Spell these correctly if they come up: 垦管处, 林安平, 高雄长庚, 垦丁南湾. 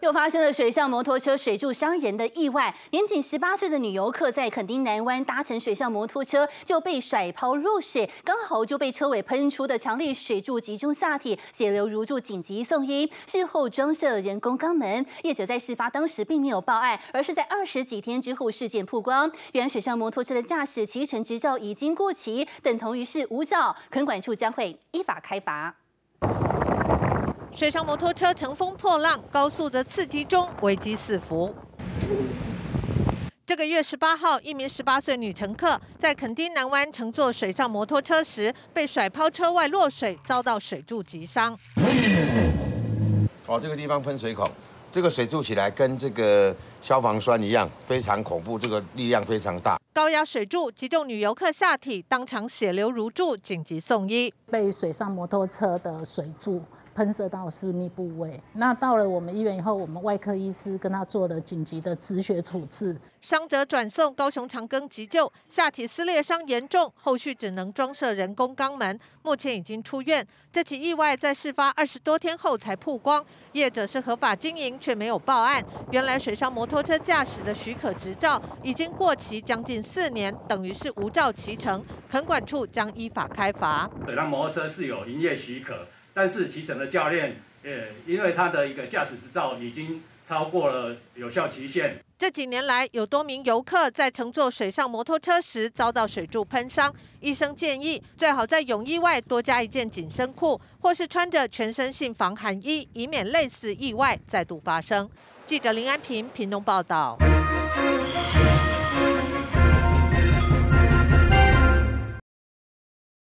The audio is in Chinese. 又发生了水上摩托车水柱伤人的意外。年仅18岁的女游客在垦丁南湾搭乘水上摩托车，就被甩抛落水，刚好就被车尾喷出的强力水柱击中下体，血流如注，紧急送医。事后装设人工肛门。业者在事发当时并没有报案，而是在20几天之后事件曝光。原来水上摩托车的驾驶骑乘执照已经过期，等同于是无照。垦管处将会依法开罚。 水上摩托车乘风破浪，高速的刺激中危机四伏。这个月18号，一名18岁女乘客在垦丁南湾乘坐水上摩托车时，被甩抛车外落水，遭到水柱击伤。哦，这个地方喷水孔，这个水柱起来跟这个消防栓一样，非常恐怖，这个力量非常大。高压水柱击中女游客下体，当场血流如注，紧急送医。被水上摩托车的水柱 喷射到私密部位，那到了我们医院以后，我们外科医师跟他做了紧急的止血处置，伤者转送高雄长庚急救，下体撕裂伤严重，后续只能装设人工肛门，目前已经出院。这起意外在事发20多天后才曝光，业者是合法经营却没有报案。原来水上摩托车驾驶的许可执照已经过期将近4年，等于是无照骑乘，垦管处将依法开罚。水上摩托车是有营业许可。 但是骑乘的教练，因为他的一个驾驶执照已经超过了有效期限。这几年来，有多名游客在乘坐水上摩托车时遭到水柱喷伤，医生建议最好在泳衣外多加一件紧身裤，或是穿着全身性防寒衣，以免类似意外再度发生。记者林安平，屏东报道。